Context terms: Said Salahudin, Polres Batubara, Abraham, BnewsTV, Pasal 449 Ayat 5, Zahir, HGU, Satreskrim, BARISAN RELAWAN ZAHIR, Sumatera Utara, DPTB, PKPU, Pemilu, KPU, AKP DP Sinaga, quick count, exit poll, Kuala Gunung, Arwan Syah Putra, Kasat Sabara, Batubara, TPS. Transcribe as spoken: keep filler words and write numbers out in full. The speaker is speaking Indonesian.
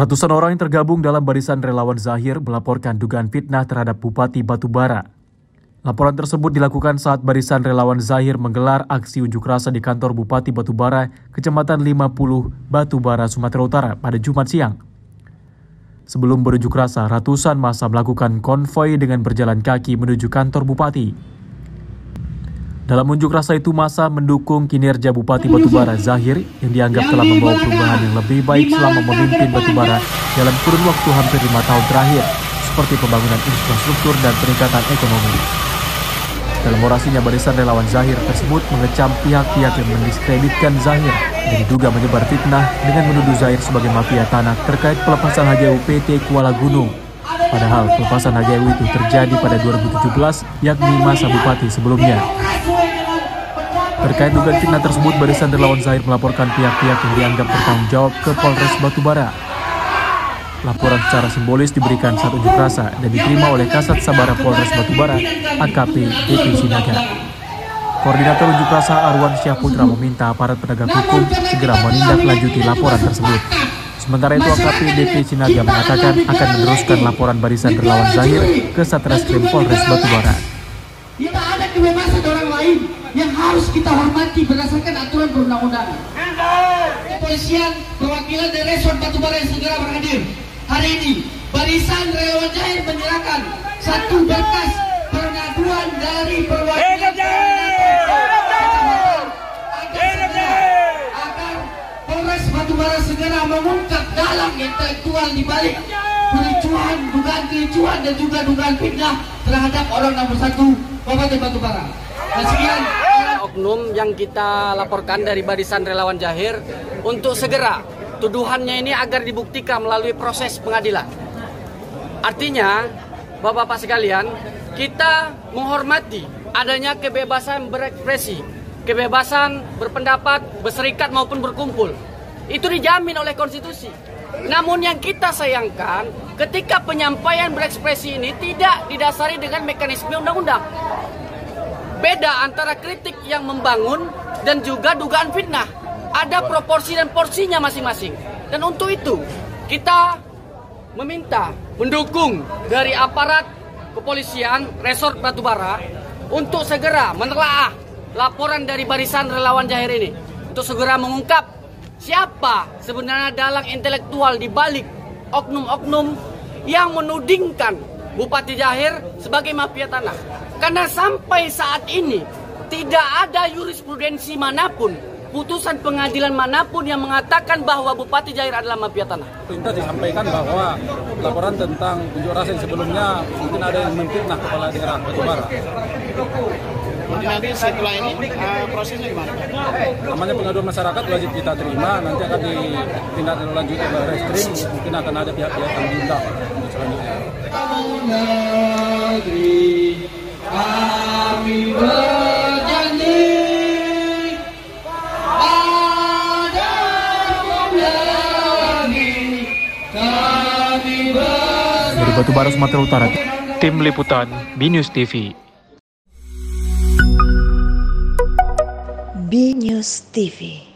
Ratusan orang yang tergabung dalam Barisan Relawan Zahir melaporkan dugaan fitnah terhadap Bupati Batubara. Laporan tersebut dilakukan saat Barisan Relawan Zahir menggelar aksi unjuk rasa di kantor Bupati Batubara, Kecamatan lima puluh, Batubara, Sumatera Utara pada Jumat siang. Sebelum berunjuk rasa, ratusan massa melakukan konvoi dengan berjalan kaki menuju kantor Bupati. Dalam unjuk rasa itu, massa mendukung kinerja Bupati Batubara Zahir yang dianggap telah membawa perubahan yang lebih baik selama memimpin Batubara dalam kurun waktu hampir lima tahun terakhir, seperti pembangunan infrastruktur dan peningkatan ekonomi. Dalam orasinya, Barisan Relawan Zahir tersebut mengecam pihak-pihak yang mendiskreditkan Zahir dan diduga menyebar fitnah dengan menuduh Zahir sebagai mafia tanah terkait pelepasan H G U P T Kuala Gunung. Padahal pelepasan H G U itu terjadi pada dua ribu tujuh belas, yakni masa bupati sebelumnya. Terkait dugaan fitnah tersebut, Barisan Relawan Zahir melaporkan pihak-pihak yang dianggap bertanggung jawab ke Polres Batubara. Laporan secara simbolis diberikan saat unjuk rasa dan diterima oleh Kasat Sabara Polres Batubara, A K P D P Sinaga. Koordinator unjuk rasa Arwan Syah Putra meminta aparat penegak hukum segera menindaklanjuti laporan tersebut. Sementara itu, A K P D P Sinaga mengatakan akan meneruskan laporan Barisan Relawan Zahir ke Satreskrim Polres Batubara. Tidak ada kebebasan orang lain yang harus kita hormati berdasarkan aturan perundang-undangan. Kepolisian, perwakilan dari Respon Batubara yang segera berhadir. Hari ini, Barisan Relawan Zahir menyerahkan satu berkas pengaduan dari perwakilan agar Polres Batubara segera mengungkap dalang intelektual di balik kericuhan, dugaan kericuhan dan juga dugaan fitnah terhadap orang nomor satu Bupati Batubara. Dan sekian oknum yang kita laporkan dari Barisan Relawan Zahir untuk segera tuduhannya ini agar dibuktikan melalui proses pengadilan. Artinya, Bapak-Bapak sekalian, kita menghormati adanya kebebasan berekspresi, kebebasan berpendapat, berserikat maupun berkumpul. Itu dijamin oleh konstitusi. Namun yang kita sayangkan, ketika penyampaian berekspresi ini tidak didasari dengan mekanisme undang-undang. Beda antara kritik yang membangun dan juga dugaan fitnah. Ada proporsi dan porsinya masing-masing. Dan untuk itu, kita meminta mendukung dari aparat kepolisian Resort Batubara untuk segera menelaah laporan dari Barisan Relawan Zahir ini. Untuk segera mengungkap siapa sebenarnya dalang intelektual di balik oknum-oknum yang menudingkan Bupati Zahir sebagai mafia tanah. Karena sampai saat ini tidak ada jurisprudensi manapun, putusan pengadilan manapun yang mengatakan bahwa Bupati Zahir adalah mafia tanah. Perintah disampaikan bahwa laporan tentang unjuk rasa sebelumnya mungkin ada yang memfitnah kepala daerah Batubara. Nanti setelah ini uh, prosesnya gimana? Namanya pengaduan masyarakat wajib kita terima, nanti akan ditindaklanjuti oleh reskrim, mungkin akan ada pihak-pihak yang diundang selanjutnya. Kami berjanji dari Batubara, Sumatera Utara, tim liputan BnewsTV. BnewsTV.